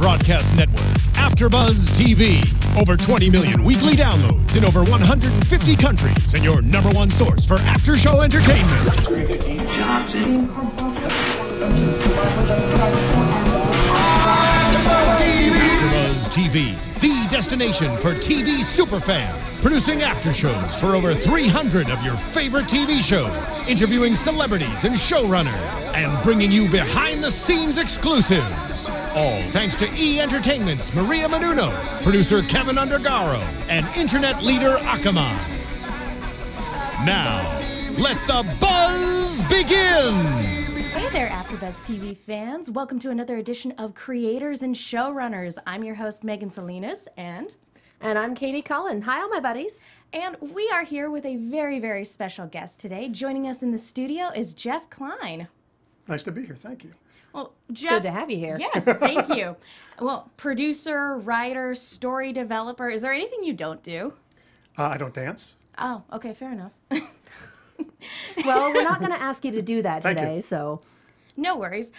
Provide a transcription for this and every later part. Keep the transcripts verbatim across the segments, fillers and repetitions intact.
broadcast network, AfterBuzz T V. Over twenty million weekly downloads in over one hundred fifty countries, and your number one source for after-show entertainment. Johnson. AfterBuzz T V. AfterBuzz T V, the destination for T V superfans, producing aftershows for over three hundred of your favorite T V shows, interviewing celebrities and showrunners, and bringing you behind-the-scenes exclusives. All thanks to E! Entertainment's Maria Menounos, producer Kevin Undergaro, and internet leader Akamai. Now, let the buzz begin! Hey there, AfterBuzz T V fans. Welcome to another edition of Creators and Showrunners. I'm your host, Megan Salinas, and... And I'm Katie Cullen. Hi, all my buddies. And we are here with a very, very special guest today. Joining us in the studio is Jeff Kline. Nice to be here. Thank you. Well, Jeff... Good to have you here. Yes, thank you. Well, producer, writer, story developer. Is there anything you don't do? Uh, I don't dance. Oh, okay. Fair enough. Well, we're not going to ask you to do that today, so... No worries.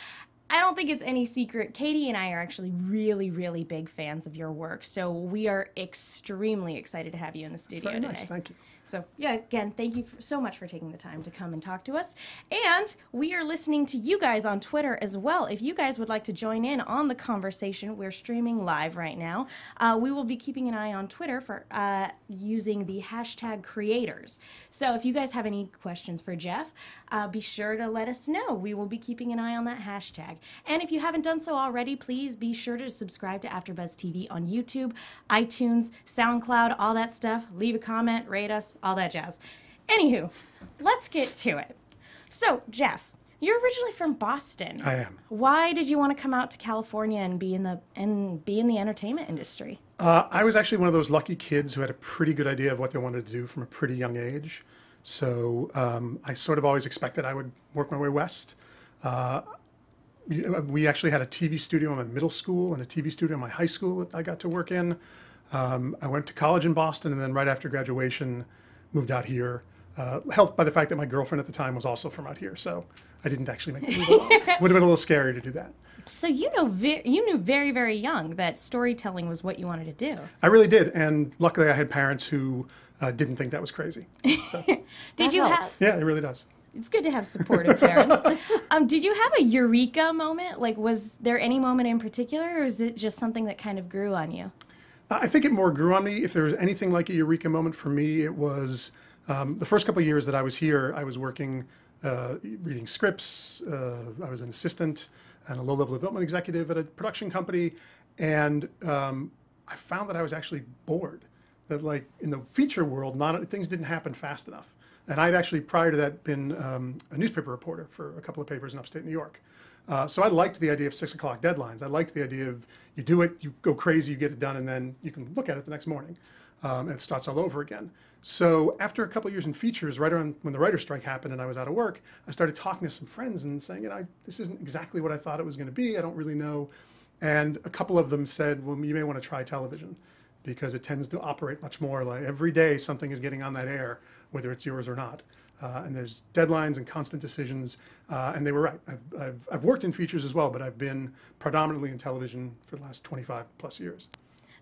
I don't think it's any secret. Katie and I are actually really, really big fans of your work, so we are extremely excited to have you in the studio today. That's very nice. Thank you. So, yeah, again, thank you so much for taking the time to come and talk to us. And we are listening to you guys on Twitter as well. If you guys would like to join in on the conversation, we're streaming live right now. Uh, we will be keeping an eye on Twitter for uh, using the hashtag creators. So if you guys have any questions for Jeff, uh, be sure to let us know. We will be keeping an eye on that hashtag. And if you haven't done so already, please be sure to subscribe to AfterBuzz T V on YouTube, iTunes, SoundCloud, all that stuff. Leave a comment, rate us. All that jazz. Anywho, let's get to it. So, Jeff, you're originally from Boston. I am. Why did you want to come out to California and be in the and be in the entertainment industry? Uh, I was actually one of those lucky kids who had a pretty good idea of what they wanted to do from a pretty young age. So um, I sort of always expected I would work my way west. Uh, we actually had a T V studio in my middle school and a T V studio in my high school that I got to work in. Um, I went to college in Boston, and then right after graduation, moved out here, uh, helped by the fact that my girlfriend at the time was also from out here, so I didn't actually make the move along. Would have been a little scary to do that. So you know, ve you knew very, very young that storytelling was what you wanted to do. I really did, and luckily I had parents who uh, didn't think that was crazy. So. Did that you helps. Have? Yeah, it really does. It's good to have supportive parents. um, did you have a eureka moment? Like, was there any moment in particular, or is it just something that kind of grew on you? I think it more grew on me. If there was anything like a eureka moment for me, it was um, the first couple of years that I was here, I was working, uh, reading scripts. Uh, I was an assistant and a low-level development executive at a production company. And um, I found that I was actually bored, that like in the feature world, not, things didn't happen fast enough. And I'd actually, prior to that, been um, a newspaper reporter for a couple of papers in upstate New York. Uh, so I liked the idea of six o'clock deadlines. I liked the idea of you do it, you go crazy, you get it done, and then you can look at it the next morning. Um, and it starts all over again. So after a couple of years in features, right around when the writer's strike happened and I was out of work, I started talking to some friends and saying, you know, I, this isn't exactly what I thought it was going to be. I don't really know. And a couple of them said, well, you may want to try television because it tends to operate much more like every day something is getting on that air, whether it's yours or not. Uh, and there's deadlines and constant decisions, uh, and they were right. I've, I've, I've worked in features as well, but I've been predominantly in television for the last twenty-five plus years.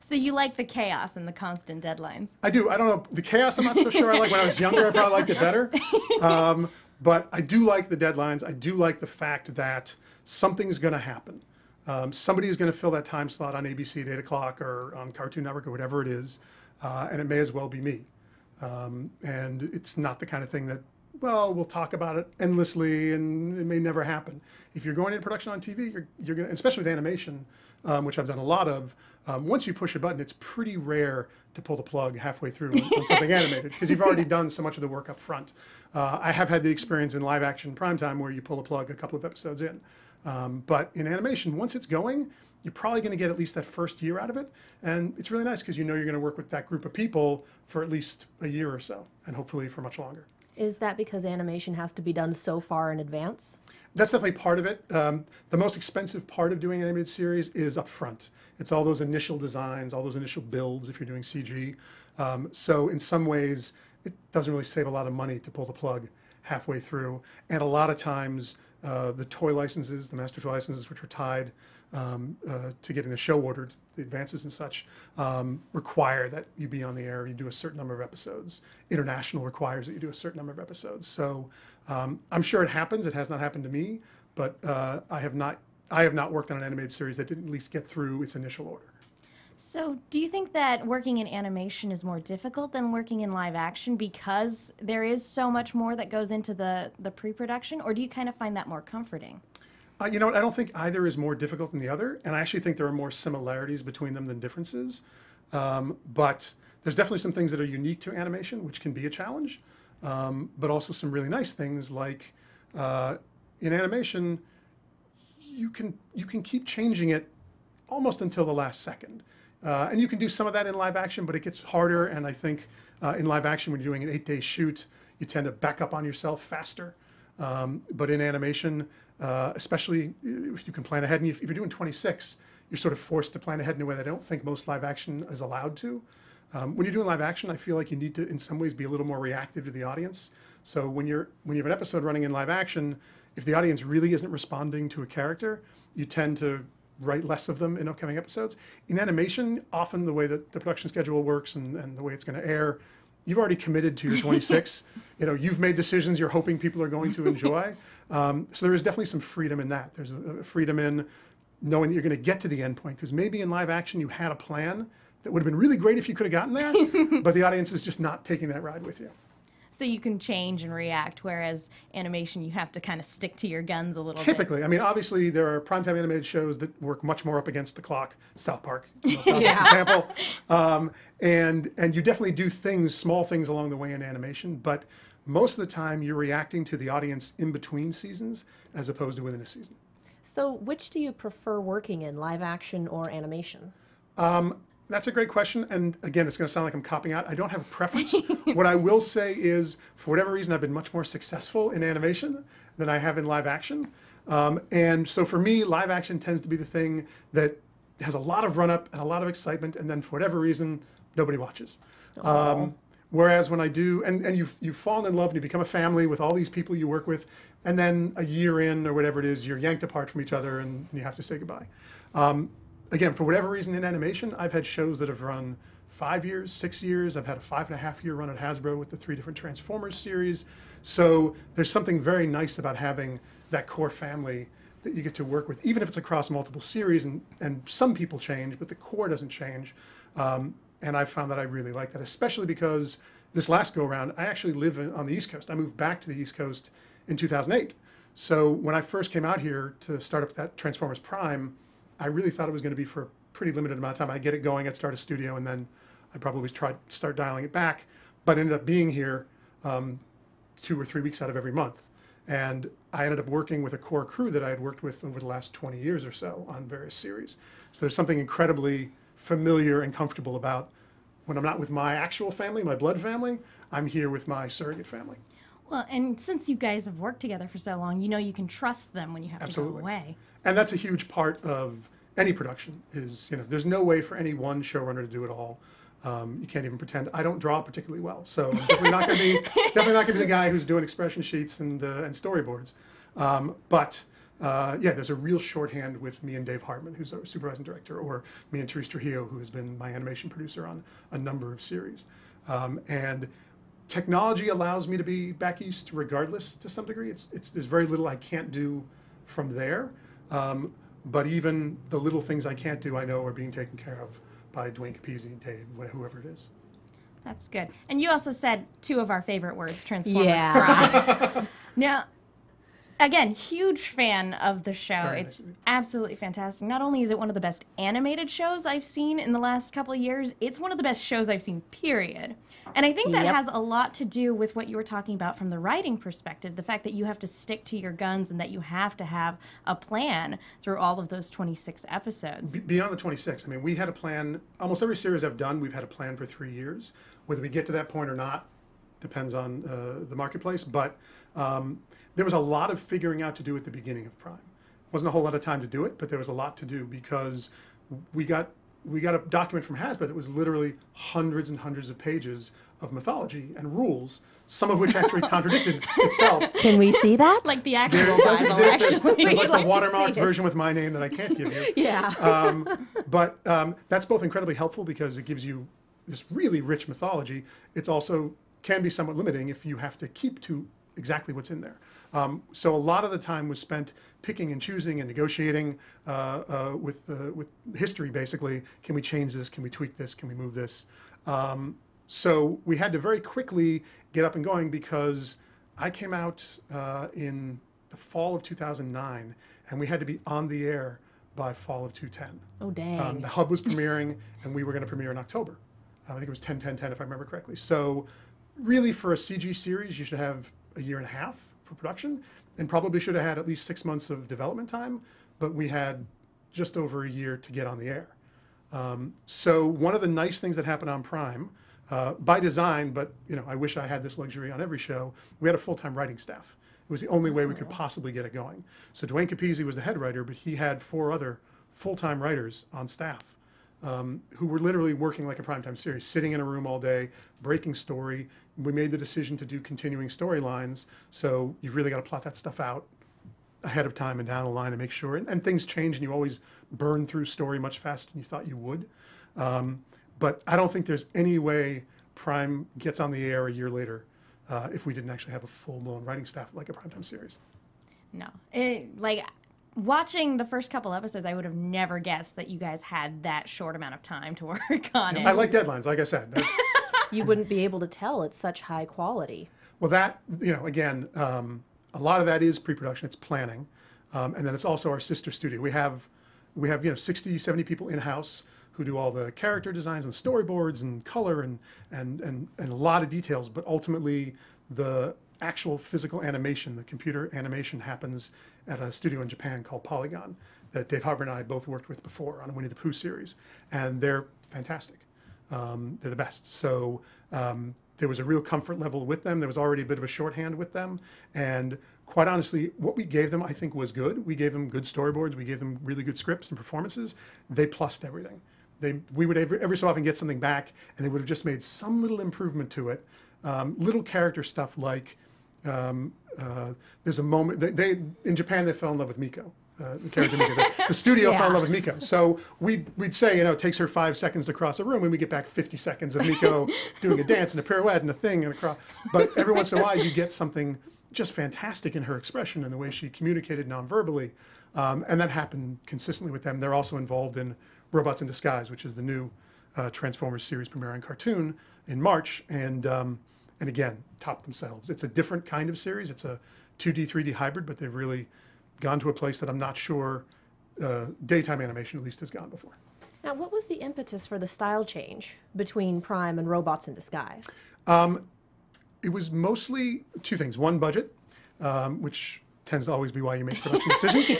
So you like the chaos and the constant deadlines? I do. I don't know. The chaos, I'm not so sure. I like when I was younger, I probably liked it better. Um, but I do like the deadlines. I do like the fact that something's going to happen. Um, somebody is going to fill that time slot on A B C at eight o'clock or on Cartoon Network or whatever it is, uh, and it may as well be me. Um, and it's not the kind of thing that, well, we'll talk about it endlessly and it may never happen. If you're going into production on T V, you're, you're going to, especially with animation, um, which I've done a lot of, um, once you push a button, it's pretty rare to pull the plug halfway through on something animated because you've already done so much of the work up front. Uh, I have had the experience in live action primetime where you pull a plug a couple of episodes in. Um, but in animation, once it's going, you're probably going to get at least that first year out of it. And it's really nice because you know you're going to work with that group of people for at least a year or so, and hopefully for much longer. Is that because animation has to be done so far in advance? That's definitely part of it. Um, the most expensive part of doing an animated series is up front. It's all those initial designs, all those initial builds if you're doing C G. Um, so in some ways, it doesn't really save a lot of money to pull the plug halfway through. And a lot of times, uh, the toy licenses, the master toy licenses, which are tied um, uh, to getting the show ordered, the advances and such, um, require that you be on the air, you do a certain number of episodes. International requires that you do a certain number of episodes. So um, I'm sure it happens. It has not happened to me, but uh, I have not I have not worked on an animated series that didn't at least get through its initial order. So do you think that working in animation is more difficult than working in live action because there is so much more that goes into the, the pre-production, or do you kind of find that more comforting? Uh, you know what, I don't think either is more difficult than the other, and I actually think there are more similarities between them than differences. Um, but there's definitely some things that are unique to animation, which can be a challenge, um, but also some really nice things like uh, in animation, you can, you can keep changing it almost until the last second. Uh, and you can do some of that in live action, but it gets harder. And I think uh, in live action, when you're doing an eight-day shoot, you tend to back up on yourself faster. Um, but in animation, uh, especially if you can plan ahead, and if, if you're doing twenty-six, you're sort of forced to plan ahead in a way that I don't think most live action is allowed to. Um, when you're doing live action, I feel like you need to, in some ways, be a little more reactive to the audience. So when you're when you have an episode running in live action, if the audience really isn't responding to a character, you tend to write less of them in upcoming episodes. In animation, often the way that the production schedule works and, and the way it's going to air, you've already committed to your twenty-six. You know, you've made decisions you're hoping people are going to enjoy. Um, so there is definitely some freedom in that. There's a, a freedom in knowing that you're going to get to the end point, because maybe in live action you had a plan that would have been really great if you could have gotten there, but the audience is just not taking that ride with you. So you can change and react, whereas animation, you have to kind of stick to your guns a little bit. Typically. I mean, obviously, there are primetime animated shows that work much more up against the clock. South Park, the most obvious yeah. example. Um, and, and you definitely do things, small things along the way in animation, but most of the time, you're reacting to the audience in between seasons as opposed to within a season. So which do you prefer working in, live action or animation? Um, That's a great question, and again, it's going to sound like I'm copping out. I don't have a preference. What I will say is, for whatever reason, I've been much more successful in animation than I have in live action. Um, and so for me, live action tends to be the thing that has a lot of run-up and a lot of excitement, and then for whatever reason, nobody watches. Um, whereas when I do, and, and you've, you've fallen in love and you become a family with all these people you work with, and then a year in or whatever it is, you're yanked apart from each other and you have to say goodbye. Um, Again, for whatever reason in animation, I've had shows that have run five years, six years. I've had a five and a half year run at Hasbro with the three different Transformers series. So there's something very nice about having that core family that you get to work with, even if it's across multiple series and, and some people change, but the core doesn't change. Um, and I found that I really like that, especially because this last go around, I actually live on the East Coast. I moved back to the East Coast in two thousand eight. So when I first came out here to start up that Transformers Prime, I really thought it was going to be for a pretty limited amount of time. I'd get it going, I'd start a studio, and then I'd probably try start dialing it back, but ended up being here um, two or three weeks out of every month. And I ended up working with a core crew that I had worked with over the last twenty years or so on various series. So there's something incredibly familiar and comfortable about when I'm not with my actual family, my blood family, I'm here with my surrogate family. Well, and since you guys have worked together for so long, you know you can trust them when you have Absolutely. To go away. And that's a huge part of any production is, you know, there's no way for any one showrunner to do it all. Um, you can't even pretend. I don't draw particularly well, so I'm definitely not going to be definitely not going to be the guy who's doing expression sheets and, uh, and storyboards. Um, but, uh, yeah, there's a real shorthand with me and Dave Hartman, who's our supervising director, or me and Therese Trujillo, who has been my animation producer on a number of series. Um, and... Technology allows me to be back east regardless to some degree. It's, it's, there's very little I can't do from there, um, but even the little things I can't do I know are being taken care of by Dwayne Capizzi, Dave, whoever it is. That's good. And you also said two of our favorite words, Transformers yeah. Prime. Now, again, huge fan of the show. Very it's nice. Absolutely fantastic. Not only is it one of the best animated shows I've seen in the last couple of years, it's one of the best shows I've seen, period. And I think that yep. has a lot to do with what you were talking about from the writing perspective, the fact that you have to stick to your guns and that you have to have a plan through all of those twenty-six episodes. Be beyond the twenty-six, I mean, we had a plan. Almost every series I've done, we've had a plan for three years. Whether we get to that point or not depends on uh, the marketplace, but um, there was a lot of figuring out to do at the beginning of Prime. Wasn't a whole lot of time to do it, but there was a lot to do because we got we got a document from Hasbro that was literally hundreds and hundreds of pages of mythology and rules, some of which actually contradicted itself. Can we see that? Like the actual Bible. There's, there's like the watermark version with my name that I can't give you. Yeah. Um, but um, that's both incredibly helpful because it gives you this really rich mythology. It's also can be somewhat limiting if you have to keep to exactly what's in there. Um, so a lot of the time was spent picking and choosing and negotiating uh, uh, with, uh, with history, basically. Can we change this? Can we tweak this? Can we move this? Um, so we had to very quickly get up and going because I came out uh, in the fall of two thousand nine, and we had to be on the air by fall of two ten. Oh, dang. Um, the Hub was premiering, and we were going to premiere in October. Uh, I think it was ten ten ten, if I remember correctly. So really, for a C G series, you should have a year and a half for production, and probably should have had at least six months of development time, but we had just over a year to get on the air. Um, so one of the nice things that happened on Prime, uh, by design, but you know, I wish I had this luxury on every show, we had a full-time writing staff. It was the only way we could possibly get it going. So Dwayne Capizzi was the head writer, but he had four other full-time writers on staff um, who were literally working like a primetime series, sitting in a room all day, breaking story. We made the decision to do continuing storylines, so you've really got to plot that stuff out ahead of time and down the line and make sure. And, and things change, and you always burn through story much faster than you thought you would. Um, but I don't think there's any way Prime gets on the air a year later uh, if we didn't actually have a full-blown writing staff like a primetime series. No. It, like, watching the first couple episodes, I would have never guessed that you guys had that short amount of time to work on yeah, it. I like deadlines, like I said. You wouldn't be able to tell. It's such high quality. Well, that, you know, again, um, a lot of that is pre-production. It's planning. Um, and then it's also our sister studio. We have, we have you know, sixty, seventy people in-house who do all the character designs and storyboards and color and, and, and, and a lot of details. But ultimately, the actual physical animation, the computer animation, happens at a studio in Japan called Polygon that Dave Hartman and I both worked with before on a Winnie the Pooh series. And they're fantastic. Um, they're the best. So um, there was a real comfort level with them. There was already a bit of a shorthand with them. And quite honestly, what we gave them, I think, was good. We gave them good storyboards. We gave them really good scripts and performances. They plussed everything. They, we would every, every so often get something back, and they would have just made some little improvement to it. Um, little character stuff like um, uh, there's a moment. They, they in Japan, they fell in love with Miko. Uh, the character Miko. The, the studio yeah. fell in love with Miko. So we'd, we'd say, you know, it takes her five seconds to cross a room, and we get back fifty seconds of Miko doing a dance and a pirouette and a thing and a cross. But every once in a while, you get something just fantastic in her expression and the way she communicated non-verbally. Um, and that happened consistently with them. They're also involved in Robots in Disguise, which is the new uh, Transformers series premiering cartoon in March. And, um, and again, top themselves. It's a different kind of series. It's a two D, three D hybrid, but they've really gone to a place that I'm not sure uh, daytime animation at least has gone before. Now, what was the impetus for the style change between Prime and Robots in Disguise? Um, it was mostly two things. One, budget, um, which tends to always be why you make production decisions.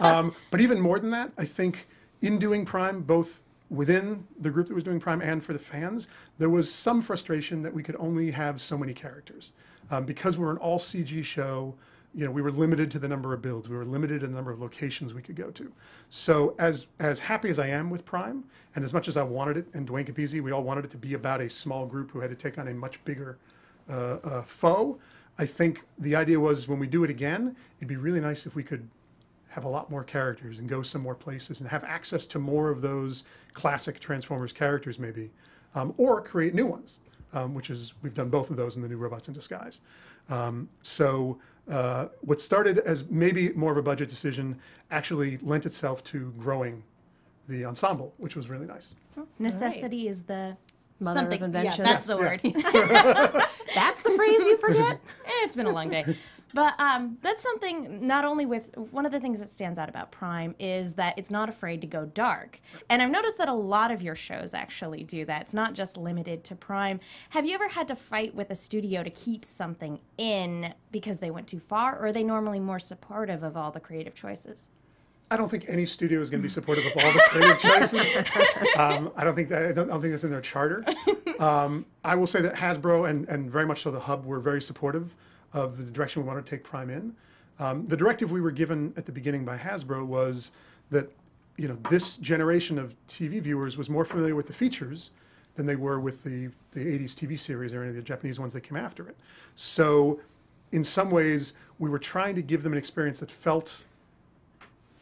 um, but even more than that, I think in doing Prime, both within the group that was doing Prime and for the fans, there was some frustration that we could only have so many characters. Um, because we're an all-C G show, you know, we were limited to the number of builds. We were limited to the number of locations we could go to. So as as happy as I am with Prime, and as much as I wanted it, and Dwayne Capizzi, we all wanted it to be about a small group who had to take on a much bigger uh, uh, foe, I think the idea was when we do it again, it'd be really nice if we could have a lot more characters and go some more places and have access to more of those classic Transformers characters maybe, um, or create new ones, um, which is, we've done both of those in the new Robots in Disguise. Um, so uh, what started as maybe more of a budget decision actually lent itself to growing the ensemble, which was really nice. Necessity right. is the mother Something. of invention. Yeah, that's yes, the word. Yes. That's the phrase you forget? It's been a long day. But um, that's something, not only with, one of the things that stands out about Prime is that it's not afraid to go dark. And I've noticed that a lot of your shows actually do that. It's not just limited to Prime. Have you ever had to fight with a studio to keep something in because they went too far, or are they normally more supportive of all the creative choices? I don't think any studio is going to be supportive of all the creative choices. Um, I don't think that, I don't, I don't think that's in their charter. Um, I will say that Hasbro and, and very much so the Hub were very supportive of the direction we wanted to take Prime in. Um, the directive we were given at the beginning by Hasbro was that you know, this generation of T V viewers was more familiar with the features than they were with the, the eighties T V series or any of the Japanese ones that came after it. So in some ways, we were trying to give them an experience that felt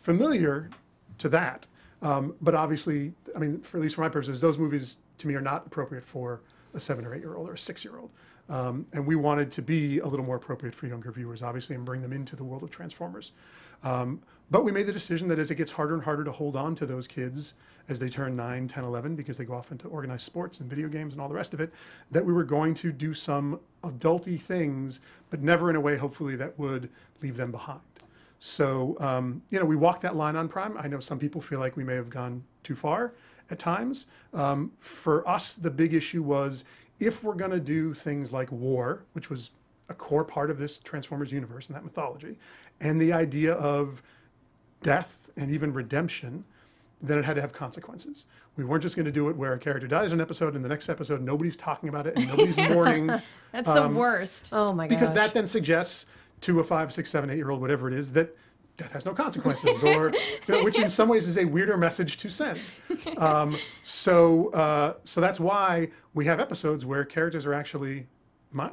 familiar to that. Um, but obviously, I mean, for at least for my purposes, those movies to me are not appropriate for a seven or eight year old or a six year old. Um, and we wanted to be a little more appropriate for younger viewers, obviously, and bring them into the world of Transformers. Um, but we made the decision that as it gets harder and harder to hold on to those kids as they turn nine, ten, eleven, because they go off into organized sports and video games and all the rest of it, that we were going to do some adulty things, but never in a way, hopefully, that would leave them behind. So, um, you know, we walked that line on Prime. I know some people feel like we may have gone too far at times. Um, for us, the big issue was, if we're going to do things like war, which was a core part of this Transformers universe and that mythology, and the idea of death and even redemption, then it had to have consequences. We weren't just going to do it where a character dies in an episode and the next episode nobody's talking about it and nobody's mourning. That's um, the worst. Oh my gosh. Because that then suggests to a five, six, seven, eight-year-old, whatever it is, that death has no consequences, or you know, which in some ways is a weirder message to send. Um, so, uh, so that's why we have episodes where characters are actually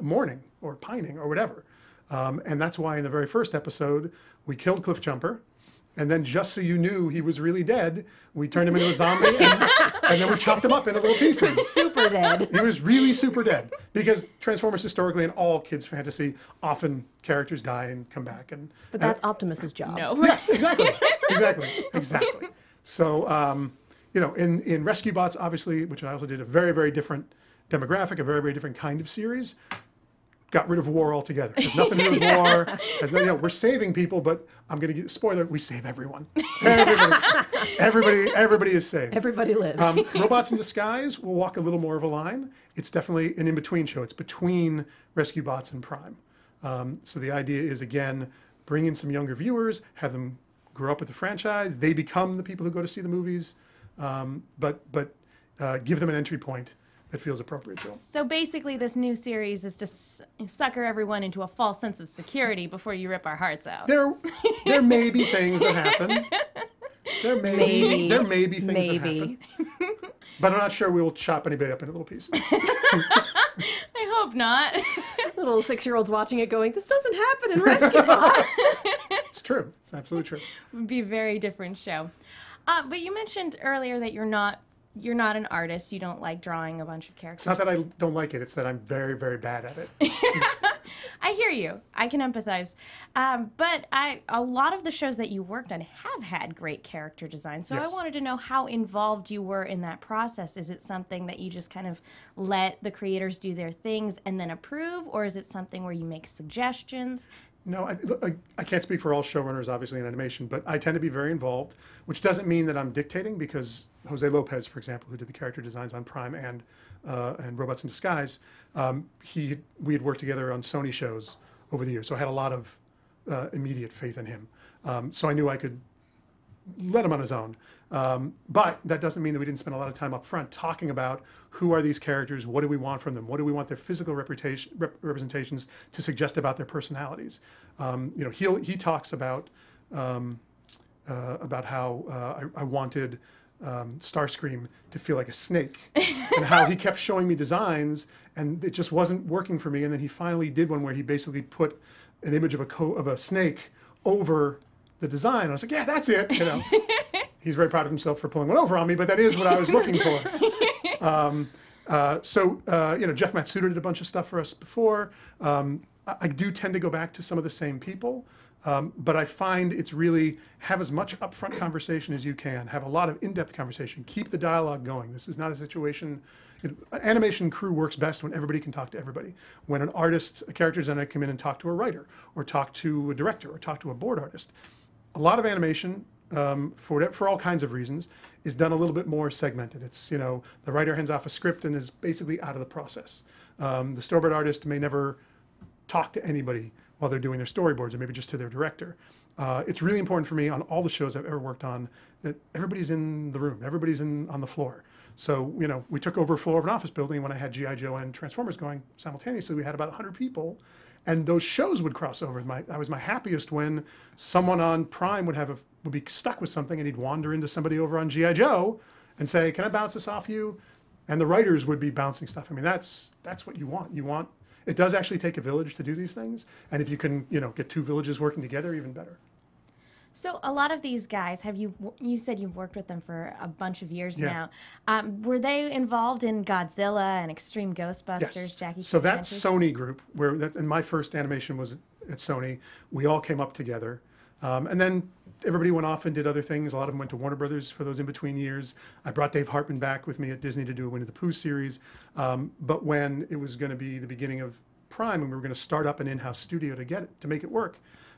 mourning or pining or whatever. Um, and that's why in the very first episode, we killed Cliffjumper. And then just so you knew he was really dead, we turned him into a zombie and, and then we chopped him up into little pieces. He was super dead. He was really super dead. Because Transformers historically, in all kids' fantasy, often characters die and come back. And But that's and, Optimus's job. No. Yes, exactly. Exactly. Exactly. So, um, you know, in, in Rescue Bots, obviously, which I also did, a very, very different demographic, a very, very different kind of series. Got rid of war altogether. There's nothing to do with yeah. war. As, you know, we're saving people, but I'm going to get spoiler. We save everyone. Everybody, everybody, everybody is saved. Everybody lives. Um, Robots in Disguise will walk a little more of a line. It's definitely an in-between show. It's between Rescue Bots and Prime. Um, so the idea is, again, bring in some younger viewers, have them grow up with the franchise. They become the people who go to see the movies, um, but but uh, give them an entry point that feels appropriate to them. So basically this new series is to s sucker everyone into a false sense of security before you rip our hearts out. There, there may be things that happen. There may, Maybe. There may be things Maybe. that happen. But I'm not sure we will chop anybody up into little pieces. I hope not. Little six-year-olds watching it going, this doesn't happen in Rescue Bots. It's true. It's absolutely true. It would be a very different show. Uh, but you mentioned earlier that you're not You're not an artist. You don't like drawing a bunch of characters. It's not that I don't like it. It's that I'm very, very bad at it. I hear you. I can empathize. Um, but I, a lot of the shows that you worked on have had great character design. So yes. I wanted to know how involved you were in that process. Is it something that you just kind of let the creators do their things and then approve? Or is it something where you make suggestions? No, I, I, I can't speak for all showrunners, obviously, in animation, but I tend to be very involved, which doesn't mean that I'm dictating, because Jose Lopez, for example, who did the character designs on Prime and uh, and Robots in Disguise, um, he we had worked together on Sony shows over the years, so I had a lot of uh, immediate faith in him. Um, so I knew I could let him on his own. Um, but that doesn't mean that we didn't spend a lot of time up front talking about who are these characters, what do we want from them, what do we want their physical reputation, rep representations to suggest about their personalities. Um, you know, he'll, he talks about um, uh, about how uh, I, I wanted um, Starscream to feel like a snake, and how he kept showing me designs, and it just wasn't working for me. And then he finally did one where he basically put an image of a co of a snake over the design. And I was like, yeah, that's it, you know. He's very proud of himself for pulling one over on me, but that is what I was looking for. Um, uh, so, uh, you know, Jeff Matsuda did a bunch of stuff for us before. Um, I, I do tend to go back to some of the same people, um, but I find it's really have as much upfront conversation as you can, have a lot of in-depth conversation, keep the dialogue going. This is not a situation, it, animation crew works best when everybody can talk to everybody. When an artist, a character designer, come in and talk to a writer, or talk to a director, or talk to a board artist. A lot of animation, Um, for, for all kinds of reasons, is done a little bit more segmented. It's, you know, the writer hands off a script and is basically out of the process. Um, the storyboard artist may never talk to anybody while they're doing their storyboards, or maybe just to their director. Uh, it's really important for me on all the shows I've ever worked on that everybody's in the room, everybody's in on the floor. So, you know, we took over a floor of an office building when I had G I Joe and Transformers going simultaneously. We had about a hundred people, and those shows would cross over. My, I was my happiest when someone on Prime would have a, would be stuck with something, and he'd wander into somebody over on G I Joe and say, "Can I bounce this off you?" And the writers would be bouncing stuff. I mean, that's that's what you want. You want it does actually take a village to do these things, and if you can, you know, get two villages working together, even better. So a lot of these guys, have you you said you've worked with them for a bunch of years yeah. now. Um, were they involved in Godzilla and Extreme Ghostbusters, yes. Jackie? So King that's Andrews? Sony group, where that, and my first animation was at Sony. We all came up together. Um, and then everybody went off and did other things. A lot of them went to Warner Brothers for those in-between years. I brought Dave Hartman back with me at Disney to do a Winnie the Pooh series. Um, but when it was going to be the beginning of Prime, and we were going to start up an in-house studio to get it, to make it work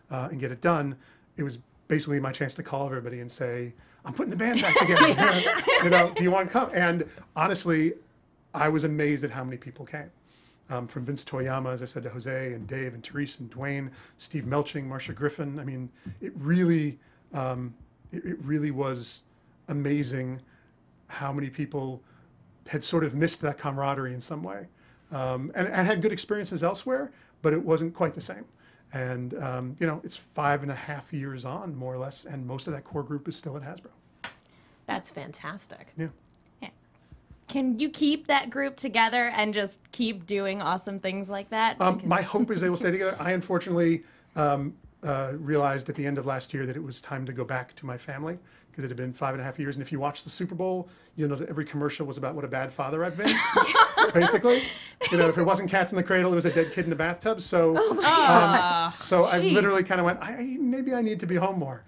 uh, and get it done, it was basically my chance to call everybody and say, "I'm putting the band back together. You know, do you want to come?" And honestly, I was amazed at how many people came. Um, from Vince Toyama, as I said, to Jose and Dave and Therese and Dwayne, Steve Melching, Marcia Griffin. I mean, it really, um, it, it really was amazing how many people had sort of missed that camaraderie in some way, um, and, and had good experiences elsewhere, but it wasn't quite the same. And um, you know, it's five and a half years on, more or less, and most of that core group is still at Hasbro. That's fantastic. Yeah. Can you keep that group together and just keep doing awesome things like that? Um, my hope is they will stay together. I unfortunately um, uh, realized at the end of last year that it was time to go back to my family, because it had been five and a half years. And if you watch the Super Bowl, you know that every commercial was about what a bad father I've been, basically. You know, if it wasn't cats in the cradle, it was a dead kid in a bathtub. So, oh um, so Jeez. I literally kind of went, I, maybe I need to be home more.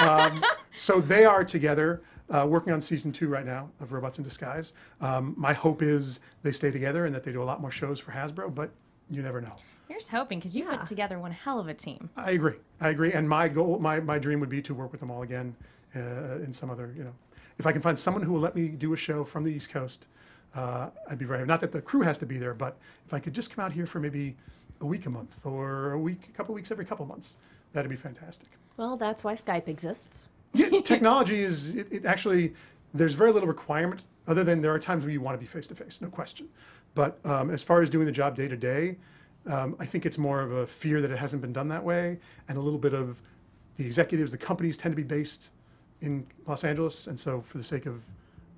Um, so they are together. Uh, working on season two right now of Robots in Disguise. Um, my hope is they stay together and that they do a lot more shows for Hasbro, but you never know. Here's hoping, because you yeah. put together one hell of a team. I agree. I agree. And my goal, my, my dream would be to work with them all again uh, in some other, you know. If I can find someone who will let me do a show from the East Coast, uh, I'd be very happy. Not that the crew has to be there, but if I could just come out here for maybe a week a month or a week, a couple weeks every couple months, that'd be fantastic. Well, that's why Skype exists. Yeah, technology is, it, it actually, there's very little requirement other than there are times where you want to be face-to-face, no question. But um, as far as doing the job day-to-day, um, I think it's more of a fear that it hasn't been done that way, and a little bit of the executives, the companies tend to be based in Los Angeles, and so for the sake of,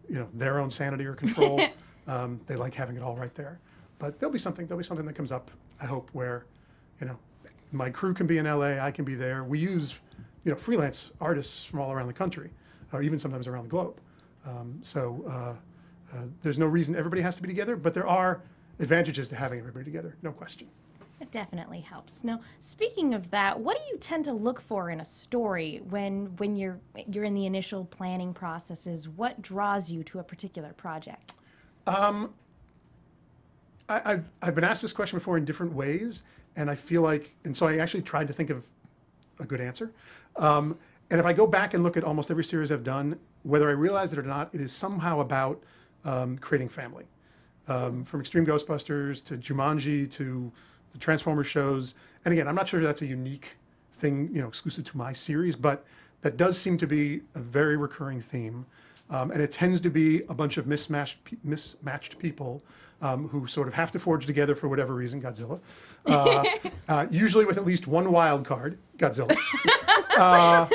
you know, their own sanity or control, um, they like having it all right there. But there'll be something, there'll be something that comes up, I hope, where, you know, my crew can be in L A, I can be there. We use... you know, freelance artists from all around the country, or even sometimes around the globe. Um, so uh, uh, there's no reason everybody has to be together, but there are advantages to having everybody together, no question. It definitely helps. Now, speaking of that, what do you tend to look for in a story when when you're you're in the initial planning processes? What draws you to a particular project? Um, I, I've I've been asked this question before in different ways, and I feel like, and so I actually tried to think of a good answer. Um, and if I go back and look at almost every series I've done, whether I realize it or not, it is somehow about um, creating family. Um, from Extreme Ghostbusters to Jumanji to the Transformers shows. And again, I'm not sure that's a unique thing, you know, exclusive to my series, but that does seem to be a very recurring theme. Um, and it tends to be a bunch of mismatched, mismatched people um, who sort of have to forge together for whatever reason, Godzilla. Uh, uh, usually with at least one wild card, Godzilla. uh,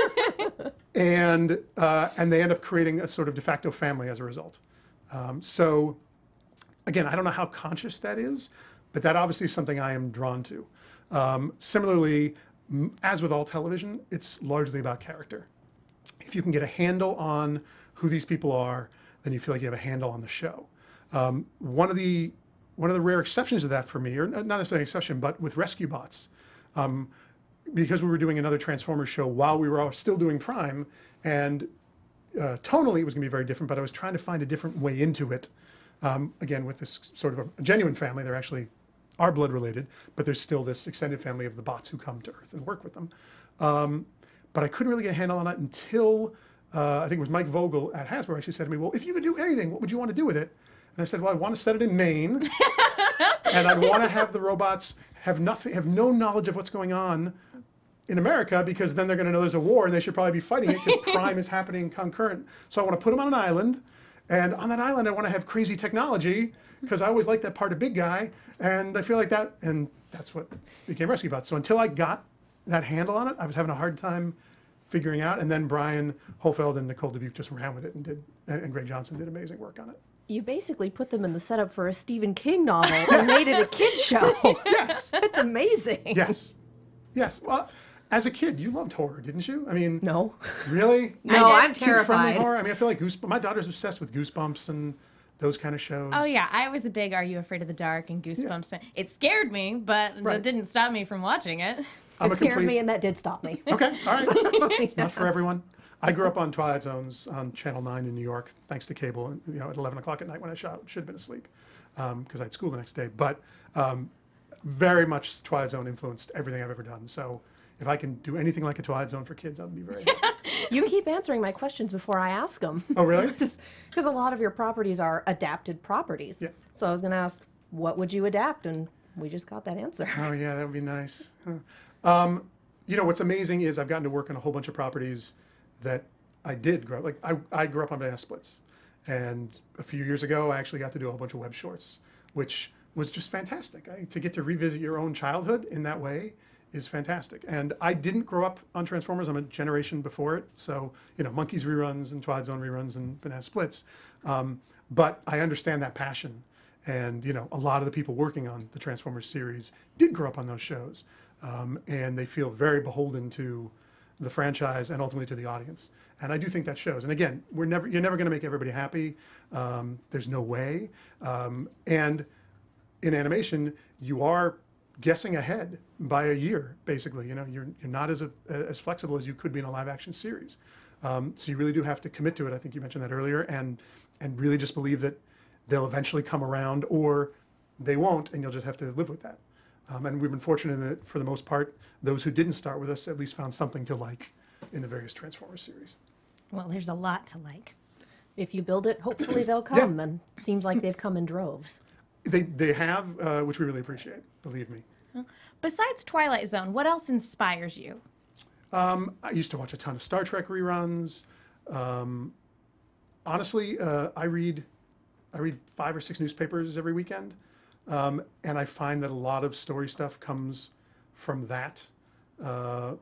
and, uh, and they end up creating a sort of de facto family as a result. Um, so again, I don't know how conscious that is, but that obviously is something I am drawn to. Um, similarly, as with all television, it's largely about character. If you can get a handle on who these people are, then you feel like you have a handle on the show. Um, one of the one of the rare exceptions to that for me, or not necessarily an exception, but with Rescue Bots, um, because we were doing another Transformers show while we were still doing Prime, and uh, tonally it was going to be very different, but I was trying to find a different way into it. Um, again, with this sort of a genuine family, they're actually are blood related, but there's still this extended family of the bots who come to Earth and work with them. Um, but I couldn't really get a handle on it until... Uh, I think it was Mike Vogel at Hasbro actually said to me, "Well, if you could do anything, what would you want to do with it?" And I said, "Well, I want to set it in Maine, and I want to have the robots have nothing, have no knowledge of what's going on in America, because then they're going to know there's a war, and they should probably be fighting it because Prime is happening concurrent. So I want to put them on an island, And on that island, I want to have crazy technology because I always liked that part of Big Guy. And I feel like that, and that's what became Rescue Bots. So until I got that handle on it, I was having a hard time figuring out. And then Brian Holfeld and Nicole Dubuque just ran with it and did, and Greg Johnson did amazing work on it. You basically put them in the setup for a Stephen King novel and made it a kid's show. Yes. That's amazing. Yes. Yes. Well, as a kid, you loved horror, didn't you? I mean, no. Really? No, I'm terrified. Horror? I mean, I feel like Goosebumps. My daughter's obsessed with Goosebumps and those kind of shows. Oh yeah, I was a big Are You Afraid of the Dark and Goosebumps. Yeah. It scared me, but right. It didn't stop me from watching it. I'm it scared complete... me, and that did stop me. Okay, all right. It's not for everyone. I grew up on Twilight Zones on Channel nine in New York, thanks to cable. You know, at eleven o'clock at night when I shot, should have been asleep because um, I had school the next day. But um, very much Twilight Zone influenced everything I've ever done. So. If I can do anything like a Twilight Zone for kids, I'll be very happy. You keep answering my questions before I ask them. Oh, really? Because a lot of your properties are adapted properties. Yeah. So I was going to ask, what would you adapt? And we just got that answer. Oh, yeah, that would be nice. Um, you know, what's amazing is I've gotten to work on a whole bunch of properties that I did grow up. Like, I, I grew up on Banana Splits. And a few years ago, I actually got to do a whole bunch of web shorts, which was just fantastic. I, to get to revisit your own childhood in that way is fantastic. And I didn't grow up on Transformers. I'm a generation before it. So, you know, Monkeys reruns and Twilight Zone reruns and Banana Splits. Um, but I understand that passion. And, you know, a lot of the people working on the Transformers series did grow up on those shows. Um, and they feel very beholden to the franchise and ultimately to the audience. And I do think that shows. And again, we're never, you're never gonna make everybody happy. Um, there's no way. Um, and in animation, you are guessing ahead by a year, basically. You know, you're you're not as a, as flexible as you could be in a live action series, um, so you really do have to commit to it. I think you mentioned that earlier, and and really just believe that they'll eventually come around, or they won't, and you'll just have to live with that. Um, and we've been fortunate in that, for the most part, those who didn't start with us at least found something to like in the various Transformers series. Well, there's a lot to like. If you build it, hopefully they'll come. Yeah. And it seems like they've come in droves. They, they have, uh, which we really appreciate, believe me. Besides Twilight Zone, what else inspires you? Um, I used to watch a ton of Star Trek reruns. Um, honestly, uh, I read I read five or six newspapers every weekend, um, and I find that a lot of story stuff comes from that, uh, uh,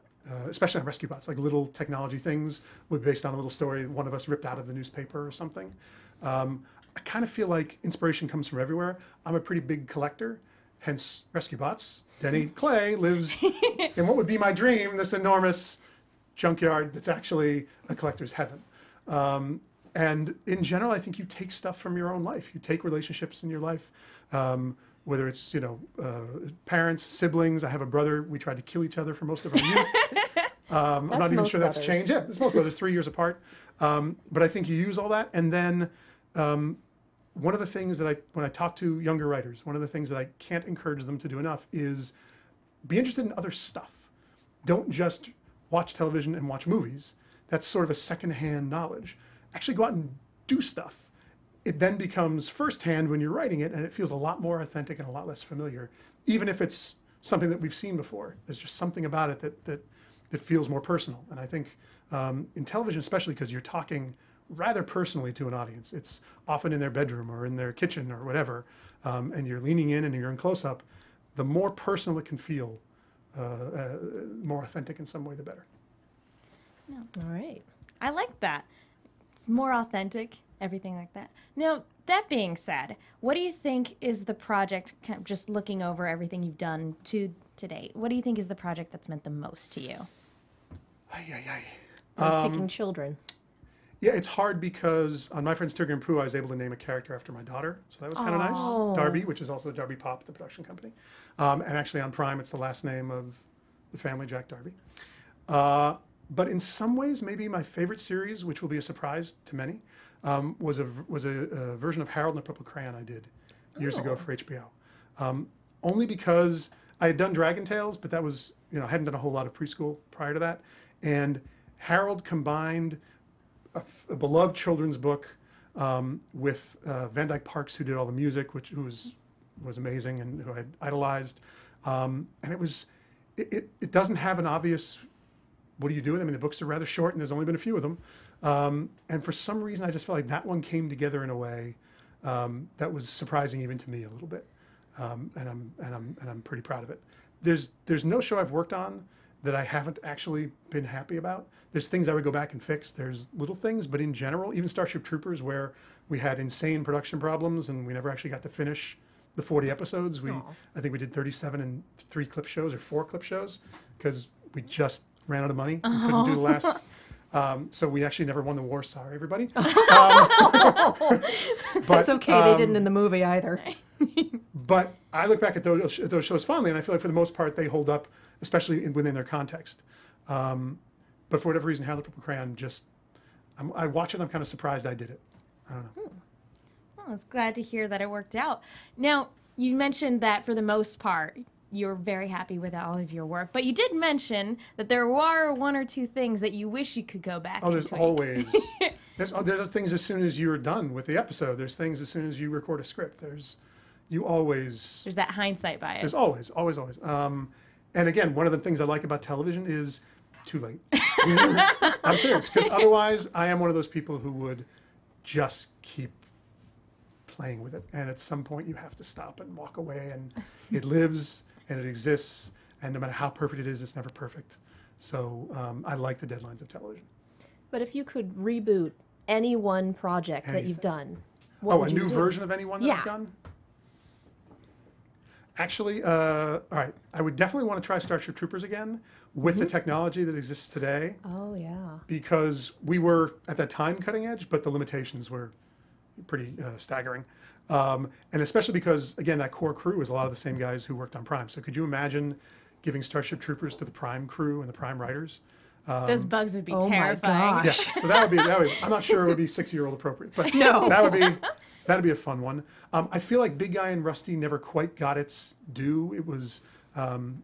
especially on Rescue Bots, like little technology things based on a little story one of us ripped out of the newspaper or something. Um, I kind of feel like inspiration comes from everywhere. I'm a pretty big collector, hence Rescue Bots. Denny Clay lives in what would be my dream, this enormous junkyard that's actually a collector's heaven. Um, and in general, I think you take stuff from your own life. You take relationships in your life, um, whether it's, you know, uh, parents, siblings. I have a brother. We tried to kill each other for most of our youth. Um, I'm not even sure brothers. That's changed. Yeah, it's most brothers, three years apart. Um, but I think you use all that, and then Um, one of the things that I, when I talk to younger writers, one of the things that I can't encourage them to do enough is be interested in other stuff. Don't just watch television and watch movies. That's sort of a secondhand knowledge. Actually go out and do stuff. It then becomes firsthand when you're writing it, and it feels a lot more authentic and a lot less familiar, even if it's something that we've seen before. There's just something about it that, that, that feels more personal. And I think um, in television especially, because you're talking rather personally to an audience. It's often in their bedroom or in their kitchen or whatever, um, and you're leaning in and you're in close-up. The more personal it can feel, uh, uh, more authentic in some way, the better. No. All right. I like that. It's more authentic, everything like that. Now, that being said, what do you think is the project, kind of just looking over everything you've done to, to date, what do you think is the project that's meant the most to you? Ay, ay, ay. It's like um, picking children. Yeah, it's hard because on My Friends Tigger and Pooh, I was able to name a character after my daughter, so that was kind of nice. Darby, which is also Darby Pop, the production company. Um, and actually on Prime, it's the last name of the family, Jack Darby. Uh, but in some ways, maybe my favorite series, which will be a surprise to many, um, was, a, was a, a version of Harold and the Purple Crayon I did years oh. ago for H B O. Um, only because I had done Dragon Tales, but that was, you know, I hadn't done a whole lot of preschool prior to that. And Harold combined A, a beloved children's book um, with uh, Van Dyke Parks, who did all the music, which who was was amazing and who I idolized. Um, and it was it, it, it doesn't have an obvious what do you do with them? I mean, the books are rather short, and there's only been a few of them. Um, and for some reason, I just felt like that one came together in a way um, that was surprising even to me a little bit. Um, and I'm and I'm and I'm pretty proud of it. There's there's no show I've worked on that I haven't actually been happy about. There's things I would go back and fix. There's little things, but in general, even Starship Troopers, where we had insane production problems and we never actually got to finish the forty episodes. We Aww. I think we did thirty-seven and three clip shows or four clip shows because we just ran out of money. We oh. couldn't do the last. Um, so we actually never won the war. Sorry, everybody. Um, but, That's okay. Um, they didn't in the movie either. But I look back at those, at those shows fondly, and I feel like for the most part they hold up, especially in, within their context. Um, but for whatever reason, How the Purple Crayon just, I'm, I watch it and I'm kind of surprised I did it. I don't know. Hmm. Well, I was glad to hear that it worked out. Now, you mentioned that for the most part, you're very happy with all of your work, but you did mention that there were one or two things that you wish you could go back. Oh, there's into always. there's there's things as soon as you're done with the episode. There's things as soon as you record a script. There's you always. There's that hindsight bias. There's always, always, always. Um, and again, one of the things I like about television is too late. I'm serious, because otherwise, I am one of those people who would just keep playing with it, and at some point, you have to stop and walk away, and it lives. And it exists, and no matter how perfect it is, it's never perfect. So um, I like the deadlines of television. But if you could reboot any one project Anything. that you've done, what oh, would a you new do? version of any one that yeah. I've done? Actually, uh, all right, I would definitely want to try Starship Troopers again with mm-hmm. the technology that exists today. Oh yeah. Because we were at that time cutting edge, but the limitations were pretty uh, staggering. Um, and especially because, again, that core crew is a lot of the same guys who worked on Prime. So could you imagine giving Starship Troopers to the Prime crew and the Prime writers? Um, Those bugs would be oh terrifying. Yeah, so that would be, that would be, I'm not sure it would be six-year-old appropriate, but no. that would be, that'd be a fun one. Um, I feel like Big Guy and Rusty never quite got its due. It was, um,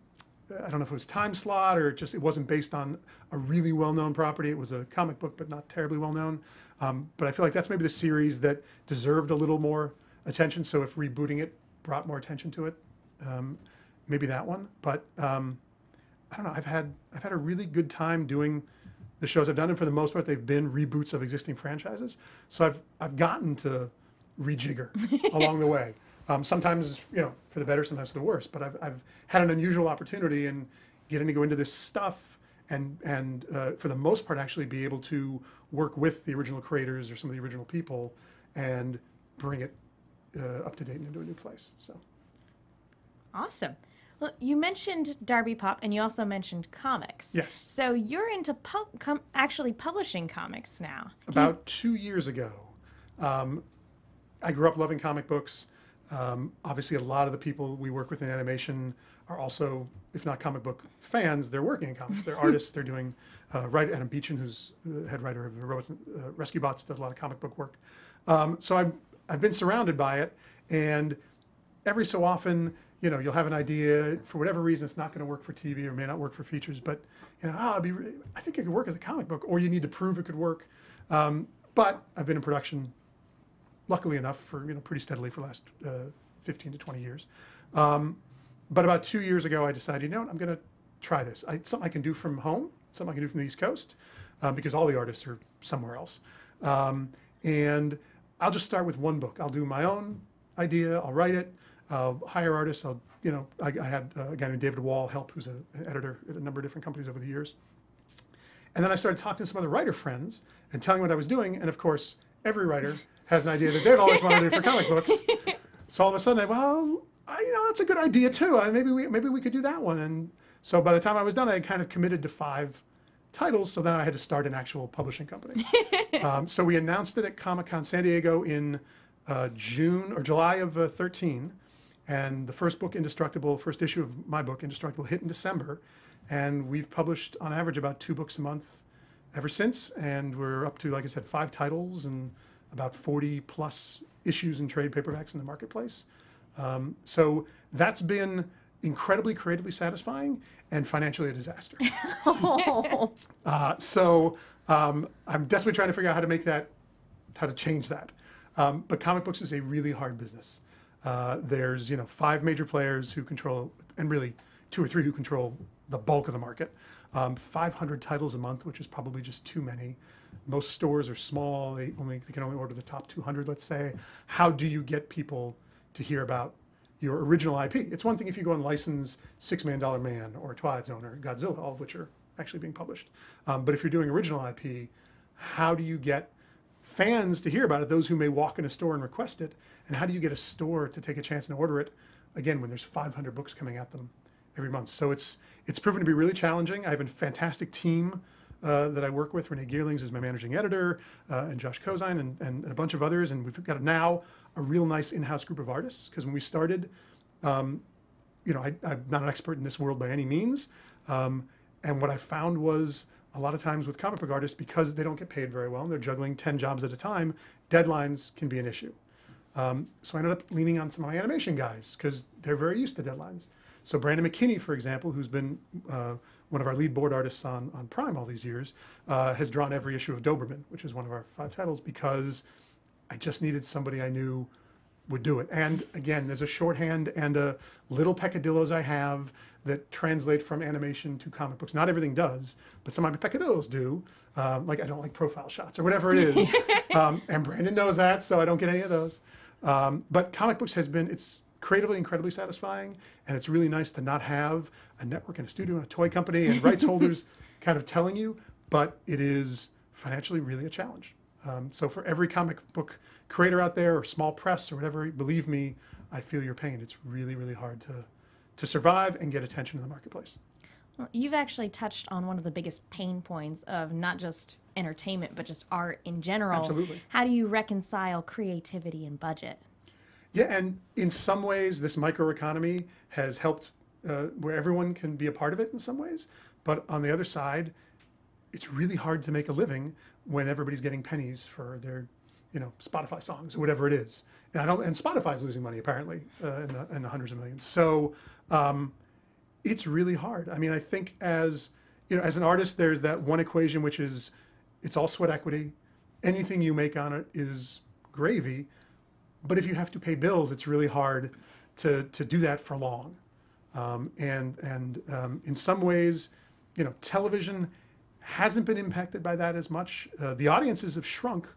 I don't know if it was time slot or just, it wasn't based on a really well-known property. It was a comic book, but not terribly well-known. Um, but I feel like that's maybe the series that deserved a little more attention. So if rebooting it brought more attention to it, um, maybe that one. But um, I don't know. I've had I've had a really good time doing the shows I've done, and for the most part, they've been reboots of existing franchises. So I've I've gotten to rejigger along the way. Um, sometimes you know for the better, sometimes for the worse. But I've I've had an unusual opportunity and getting to go into this stuff and and uh, for the most part, actually be able to work with the original creators or some of the original people and bring it. Uh, up to date and into a new place. So awesome. Well, you mentioned Darby Pop, and you also mentioned comics. Yes. So you're into pu com actually publishing comics now. Can About two years ago, um, I grew up loving comic books. Um, obviously, a lot of the people we work with in animation are also, if not comic book fans, they're working in comics. They're artists. They're doing uh, writer Adam Beechin, who's the head writer of Robots in, uh, Rescue Bots, does a lot of comic book work. Um, so I'm I've been surrounded by it, and every so often, you know, you'll have an idea. For whatever reason, it's not going to work for T V or may not work for features, but, you know, oh, I'll be, I think it could work as a comic book, or you need to prove it could work. Um, but I've been in production, luckily enough, for, you know, pretty steadily for the last uh, fifteen to twenty years. Um, but about two years ago, I decided, you know what, I'm going to try this. I, it's something I can do from home, something I can do from the East Coast, um, because all the artists are somewhere else. Um, and... I'll just start with one book. I'll do my own idea. I'll write it. I'll hire artists. I'll, you know, I, I had uh, a guy named David Wall help, who's a, an editor at a number of different companies over the years. And then I started talking to some other writer friends and telling what I was doing. And of course, every writer has an idea that they've always wanted to do for comic books. So all of a sudden, I, well, I, you know, that's a good idea too. I, maybe we maybe we could do that one. And so by the time I was done, I had kind of committed to five titles, so then I had to start an actual publishing company. um, so we announced it at Comic-Con San Diego in uh, June or July of uh, thirteen, and the first book, Indestructible, first issue of my book, Indestructible, hit in December, and we've published on average about two books a month ever since, and we're up to, like I said, five titles and about forty plus issues in trade paperbacks in the marketplace. Um, so that's been incredibly creatively satisfying and financially a disaster. oh. uh, so um, I'm desperately trying to figure out how to make that, how to change that. Um, but comic books is a really hard business. Uh, there's, you know, five major players who control, and really two or three who control the bulk of the market. Um, five hundred titles a month, which is probably just too many. Most stores are small. They only they can only order the top two hundred, let's say. How do you get people to hear about your original I P? It's one thing if you go and license Six Man Dollar Man or Twilight Zone or Godzilla, all of which are actually being published. Um, but if you're doing original I P, how do you get fans to hear about it, those who may walk in a store and request it, and how do you get a store to take a chance and order it, again, when there's five hundred books coming at them every month? So it's it's proven to be really challenging. I have a fantastic team uh, that I work with. Renee Geerlings is my managing editor, uh, and Josh Cozine, and, and a bunch of others, and we've got now a real nice in-house group of artists, because when we started, um, you know, I, I'm not an expert in this world by any means, um, and what I found was a lot of times with comic book artists, because they don't get paid very well and they're juggling ten jobs at a time, deadlines can be an issue. Um, so I ended up leaning on some of my animation guys because they're very used to deadlines. So Brandon McKinney, for example, who's been uh, one of our lead board artists on, on Prime all these years, uh, has drawn every issue of Doberman, which is one of our five titles, because I just needed somebody I knew would do it. And again, there's a shorthand and a little peccadillos I have that translate from animation to comic books. Not everything does, but some of my peccadillos do. Um, like I don't like profile shots or whatever it is. um, and Brandon knows that, so I don't get any of those. Um, but comic books has been, it's creatively incredibly satisfying, and it's really nice to not have a network and a studio and a toy company and rights holders kind of telling you, but it is financially really a challenge. Um, so for every comic book creator out there or small press or whatever, believe me, I feel your pain. It's really, really hard to, to survive and get attention in the marketplace. Well, you've actually touched on one of the biggest pain points of not just entertainment, but just art in general. Absolutely. How do you reconcile creativity and budget? Yeah, and in some ways, this microeconomy has helped uh, where everyone can be a part of it in some ways. But on the other side, it's really hard to make a living when everybody's getting pennies for their, you know, Spotify songs or whatever it is. And I don't, and Spotify's losing money apparently uh, in, the, in the hundreds of millions. So um, it's really hard. I mean, I think as, you know, as an artist, there's that one equation, which is it's all sweat equity. Anything you make on it is gravy. But if you have to pay bills, it's really hard to, to do that for long. Um, and and um, in some ways, you know, television hasn't been impacted by that as much. Uh, the audiences have shrunk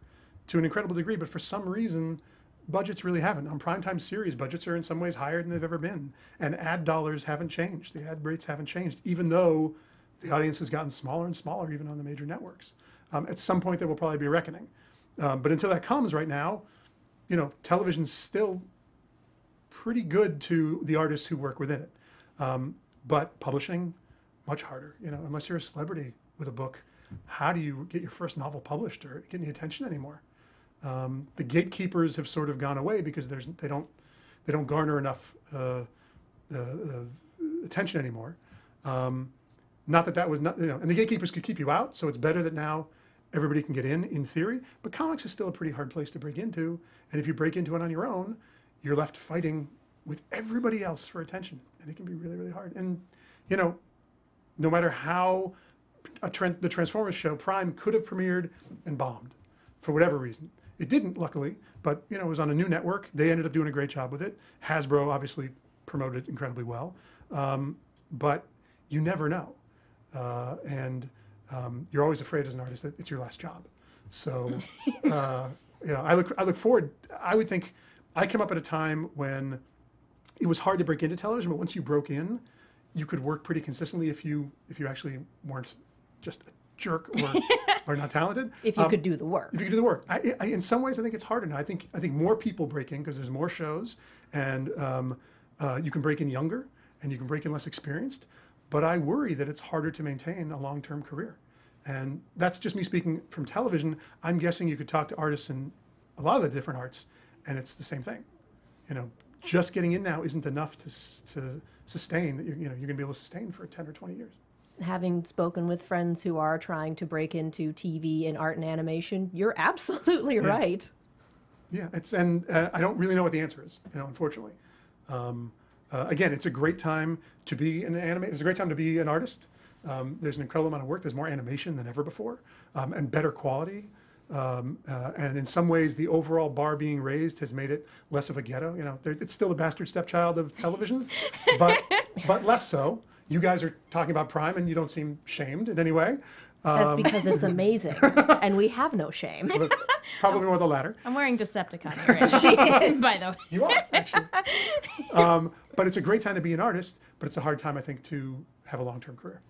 to an incredible degree, but for some reason, budgets really haven't. On primetime series, budgets are in some ways higher than they've ever been, and ad dollars haven't changed. The ad rates haven't changed, even though the audience has gotten smaller and smaller, even on the major networks. Um, at some point, there will probably be a reckoning. Um, but until that comes right now, you know, television's still pretty good to the artists who work within it. Um, but publishing, much harder, you know, unless you're a celebrity with a book, how do you get your first novel published or get any attention anymore? Um, the gatekeepers have sort of gone away because there's, they don't they don't garner enough uh, uh, uh, attention anymore. Um, not that that was not, you know, and the gatekeepers could keep you out, so it's better that now everybody can get in, in theory, but comics is still a pretty hard place to break into, and if you break into it on your own, you're left fighting with everybody else for attention, and it can be really, really hard. And, you know, no matter how A trend, the Transformers show, Prime, could have premiered and bombed for whatever reason. It didn't, luckily, but you know, it was on a new network. They ended up doing a great job with it. Hasbro obviously promoted it incredibly well, um, but you never know. Uh, and um, you're always afraid as an artist that it's your last job. So uh, you know, I look, I look forward. I would think I came up at a time when it was hard to break into television, but once you broke in, you could work pretty consistently if you if you actually weren't just a jerk or, or not talented. If you um, could do the work. If you could do the work. I, I, in some ways, I think it's harder now. I think I think more people break in because there's more shows, and um, uh, you can break in younger, and you can break in less experienced. But I worry that it's harder to maintain a long-term career. And that's just me speaking from television. I'm guessing you could talk to artists in a lot of the different arts, and it's the same thing. You know, just getting in now isn't enough to, to sustain, that you're, you know, you're gonna be able to sustain for ten or twenty years. Having spoken with friends who are trying to break into T V and art and animation, you're absolutely yeah. right. Yeah, it's, and uh, I don't really know what the answer is, you know, unfortunately. Um, uh, again, it's a great time to be an animator. It's a great time to be an artist. Um, there's an incredible amount of work. There's more animation than ever before, um, and better quality. Um, uh, and in some ways, the overall bar being raised has made it less of a ghetto. You know, it's still a bastard stepchild of television, but but less so. you guys are talking about Prime and you don't seem shamed in any way. Um, That's because it's amazing, and we have no shame. Probably more the latter. I'm wearing Decepticon earrings. She is, by the way. You are, actually. Um, but it's a great time to be an artist, but it's a hard time, I think, to have a long-term career.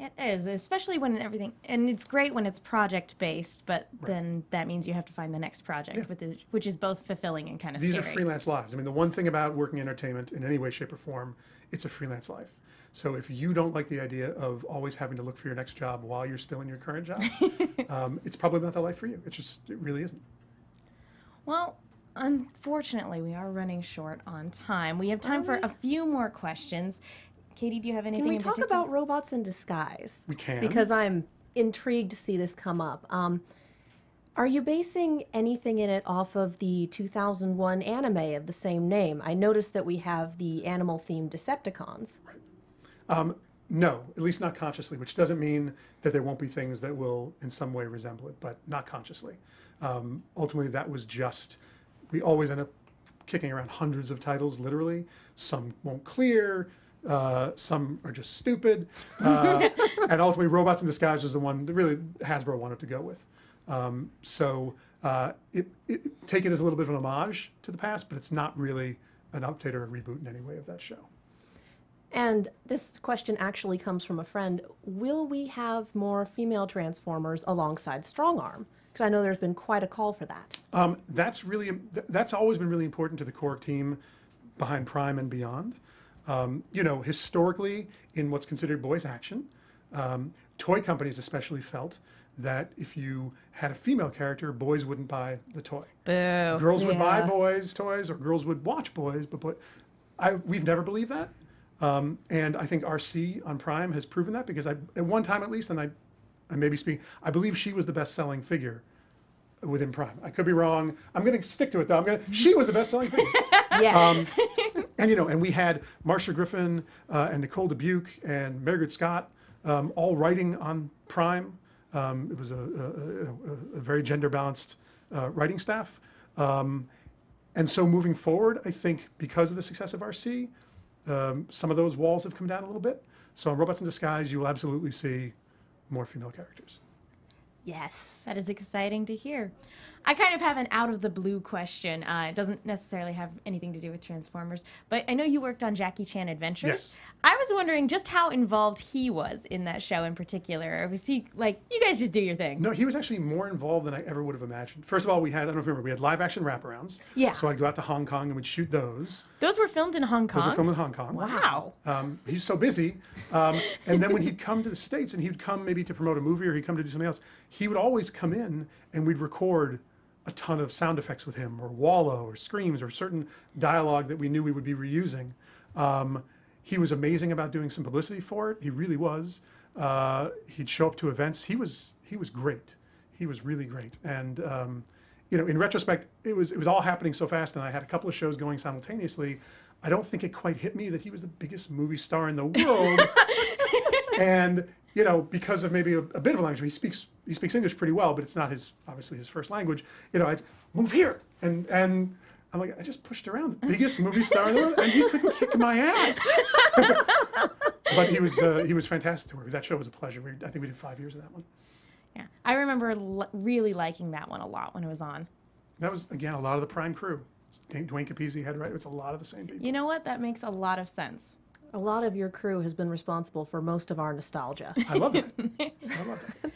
It is, especially when everything, and it's great when it's project-based, but right. then that means you have to find the next project, yeah. with the, which is both fulfilling and kind of These scary. These are freelance lives. I mean, the one thing about working in entertainment in any way, shape, or form, it's a freelance life. So if you don't like the idea of always having to look for your next job while you're still in your current job, um, it's probably not the life for you. It just, it really isn't. Well, unfortunately, we are running short on time. We have time for a few more questions. Katie, do you have anything in particular? Can we talk about Robots in Disguise? We can. Because I'm intrigued to see this come up. Um, are you basing anything in it off of the two thousand one anime of the same name? I noticed that we have the animal-themed Decepticons. Right. Um, no, at least not consciously, which doesn't mean that there won't be things that will in some way resemble it, but not consciously. Um, ultimately, that was just, we always end up kicking around hundreds of titles, literally. Some won't clear. Uh, some are just stupid, uh, and ultimately Robots in Disguise is the one that really Hasbro wanted to go with. Um, so uh, it, it, take it as a little bit of an homage to the past, but it's not really an update or a reboot in any way of that show. And this question actually comes from a friend. Will we have more female Transformers alongside Strongarm? Because I know there's been quite a call for that. Um, that's, really, that's always been really important to the core team behind Prime and beyond. Um, you know, historically, in what's considered boys' action, um, toy companies especially felt that if you had a female character, boys wouldn't buy the toy. Boo. Girls yeah. would buy boys' toys, or girls would watch boys, but boy, I, we've never believed that. Um, and I think R C on Prime has proven that, because I, at one time at least, and I, I maybe speak, I believe she was the best-selling figure within Prime. I could be wrong. I'm going to stick to it, though. I'm going to, she was the best-selling figure. Yes. Um, and, you know, and we had Marsha Griffin uh, and Nicole Dubuque and Margaret Scott um, all writing on Prime. Um, it was a, a, a, a very gender-balanced uh, writing staff. Um, and so moving forward, I think because of the success of R C, Um, some of those walls have come down a little bit. So on Robots in Disguise, you will absolutely see more female characters. Yes, that is exciting to hear. I kind of have an out-of-the-blue question. Uh, it doesn't necessarily have anything to do with Transformers, but I know you worked on Jackie Chan Adventures. Yes. I was wondering just how involved he was in that show in particular. Or was he like, you guys just do your thing? No, he was actually more involved than I ever would have imagined. First of all, we had, I don't know if you remember, we had live-action wraparounds. Yeah. So I'd go out to Hong Kong and we'd shoot those. Those were filmed in Hong Kong? Those were filmed in Hong Kong. Wow. Um, he was so busy. Um, and then when he'd come to the States, and he'd come maybe to promote a movie or he'd come to do something else, he would always come in and we'd record a ton of sound effects with him, or wallow, or screams, or certain dialogue that we knew we would be reusing. Um, he was amazing about doing some publicity for it. He really was. Uh, he'd show up to events. He was he was great. He was really great. And um, you know, in retrospect, it was it was all happening so fast, and I had a couple of shows going simultaneously. I don't think it quite hit me that he was the biggest movie star in the world. And you know, because of maybe a, a bit of a language, he speaks he speaks English pretty well, but it's not his obviously his first language. You know, I'd move here, and and I'm like, I just pushed around the biggest movie star in the world, and he couldn't kick my ass. But he was uh, he was fantastic to work with. That show was a pleasure. We, I think we did five years of that one. Yeah, I remember l really liking that one a lot when it was on. That was again a lot of the Prime crew. Dwayne Capizzi had right. It's a lot of the same people. You know what? That makes a lot of sense. A lot of your crew has been responsible for most of our nostalgia. I love it. I love it.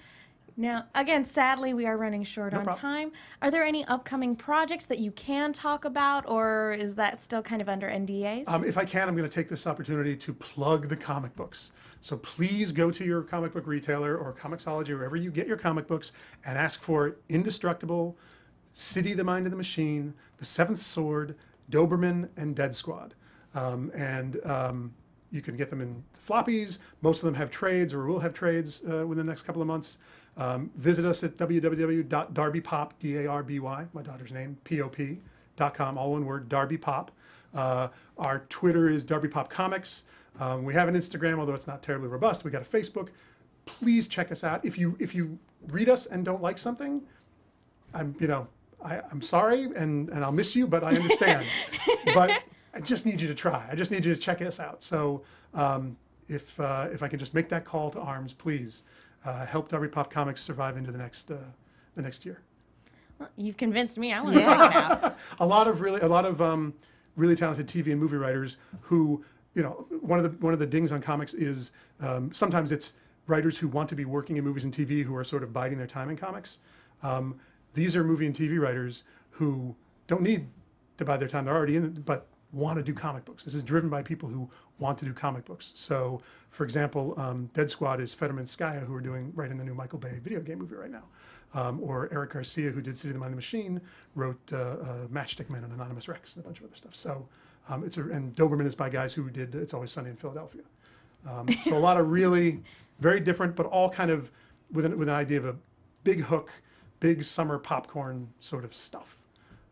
Now, again, sadly, we are running short no on problem. time. Are there any upcoming projects that you can talk about, or is that still kind of under N D As? Um, if I can, I'm going to take this opportunity to plug the comic books. So please go to your comic book retailer or Comixology, wherever you get your comic books, and ask for Indestructible, City, the Mind of the Machine, The Seventh Sword, Doberman, and Dead Squad. Um, and... Um, You can get them in floppies. Most of them have trades, or will have trades uh, within the next couple of months. Um, visit us at w w w dot darby pop, D A R B Y, my daughter's name, P O P dot com, all one word, Darby Pop. Uh, our Twitter is Darby Pop Comics. Um, we have an Instagram, although it's not terribly robust. We got a Facebook. Please check us out. If you if you read us and don't like something, I'm you know I, I'm sorry and and I'll miss you, but I understand. But I just need you to try. I just need you to check us out. So um, if, uh, if I can just make that call to arms, please uh, help Darby Pop Comics survive into the next, uh, the next year. Well, you've convinced me. I want to check it out. A lot of really, a lot of um, really talented T V and movie writers who, you know, one of the, one of the dings on comics is um, sometimes it's writers who want to be working in movies and T V who are sort of biding their time in comics. Um, these are movie and T V writers who don't need to bide their time. They're already in it, but want to do comic books. This is driven by people who want to do comic books. So, for example, um, Dead Squad is Fetterman Skaya, who are doing writing the new Michael Bay video game movie right now. Um, or Eric Garcia, who did City of the Mind and Machine, wrote uh, uh, Matchstick Men and Anonymous Rex and a bunch of other stuff. So, um, it's a, and Doberman is by guys who did It's Always Sunny in Philadelphia. Um, so a lot of really very different, but all kind of with an, with an idea of a big hook, big summer popcorn sort of stuff.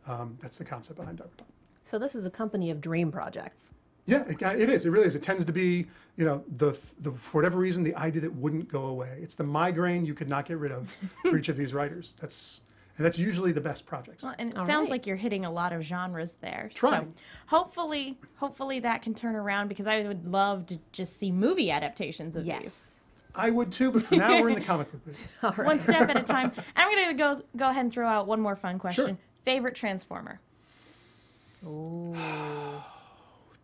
Um, that's the concept behind Darby Pop. So this is a company of dream projects. Yeah, it, it is. It really is. It tends to be, you know, the, the for whatever reason, the idea that wouldn't go away. It's the migraine you could not get rid of for each of these writers. That's and that's usually the best projects. Well, and it all sounds right. Like you're hitting a lot of genres there. Try. So hopefully, hopefully that can turn around, because I would love to just see movie adaptations of yes. these. I would too, but for now we're in the comic book business. All right. One step at a time. I'm going to go go ahead and throw out one more fun question. Sure. Favorite Transformer? Oh,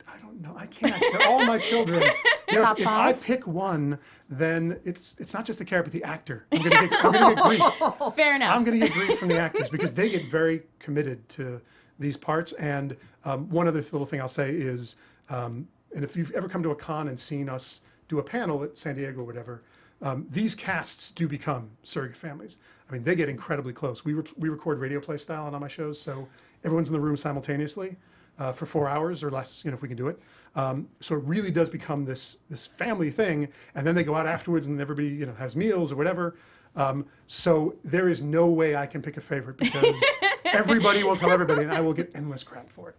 I don't know. I can't. They're all my children. Top if five? I pick one, then it's it's not just the character, but the actor. I'm going to get, I'm going to get grief. Fair enough. I'm going to get grief from the actors because they get very committed to these parts. And um, one other little thing I'll say is, um, and if you've ever come to a con and seen us do a panel at San Diego or whatever, um, these casts do become surrogate families. I mean, they get incredibly close. We, re we record radio play style on all my shows, so everyone's in the room simultaneously uh, for four hours or less, you know, if we can do it. Um, so it really does become this, this family thing, and then they go out afterwards and everybody, you know, has meals or whatever. Um, so there is no way I can pick a favorite because everybody will tell everybody and I will get endless crap for it.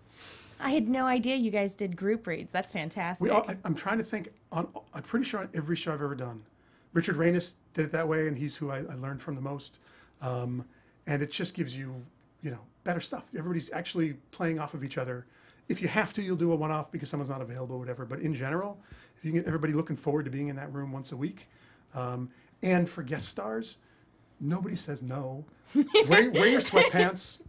I had no idea you guys did group reads. That's fantastic. We all, I, I'm trying to think. On, I'm pretty sure on every show I've ever done, Richard Reynes did it that way, and he's who I, I learned from the most. Um, and it just gives you, you know, better stuff. Everybody's actually playing off of each other. If you have to, you'll do a one-off because someone's not available or whatever. But in general, if you can get everybody looking forward to being in that room once a week, um, and for guest stars, nobody says no. wear, wear your sweatpants.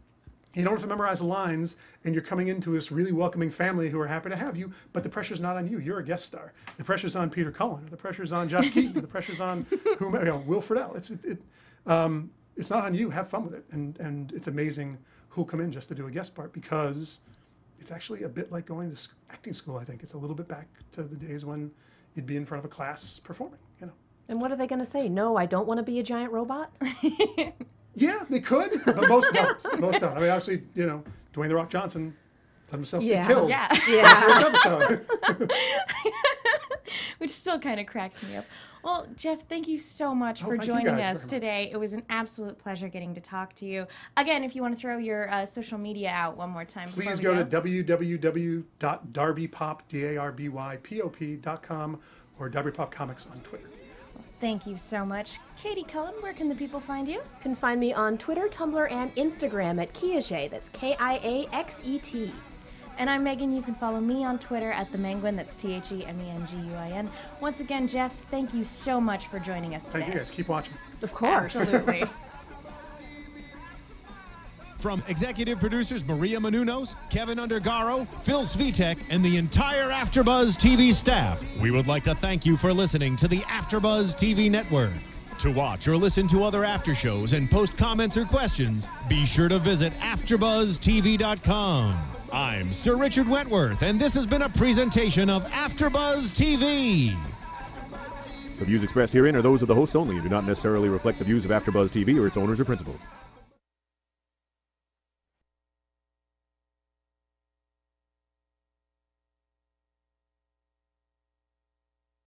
You don't have to memorize the lines, and you're coming into this really welcoming family who are happy to have you, but the pressure's not on you. You're a guest star. The pressure's on Peter Cullen, or the pressure's on Josh Keaton, the pressure's on whom, you know, Will Friedle. It's, it, it, um, it's not on you. Have fun with it. And, and it's amazing who'll come in just to do a guest part, because it's actually a bit like going to acting school, I think. It's a little bit back to the days when you'd be in front of a class performing, you know. And what are they going to say? No, I don't want to be a giant robot? Yeah, they could, but most don't. Most don't. I mean, obviously, you know, Dwayne "The Rock" Johnson let himself yeah. get killed. Yeah, yeah. First episode. Which still kind of cracks me up. Well, Jeff, thank you so much oh, for joining us today. It was an absolute pleasure getting to talk to you. Again, if you want to throw your uh, social media out one more time. Please go, go to w w w dot darby pop dot com or Darby Pop Comics on Twitter. Thank you so much. Katie Cullen, where can the people find you? You can find me on Twitter, Tumblr, and Instagram at Kiaxet. That's K I A X E T. And I'm Megan. You can follow me on Twitter at The Menguin. That's T H E M E N G U I N. Once again, Jeff, thank you so much for joining us today. Thank you guys. Keep watching. Of course. Absolutely. From executive producers Maria Menounos, Kevin Undergaro, Phil Svitek, and the entire AfterBuzz T V staff, we would like to thank you for listening to the AfterBuzz T V network. To watch or listen to other after shows and post comments or questions, be sure to visit after buzz T V dot com. I'm Sir Richard Wentworth, and this has been a presentation of AfterBuzz T V. The views expressed herein are those of the hosts only and do not necessarily reflect the views of AfterBuzz T V or its owners or principals.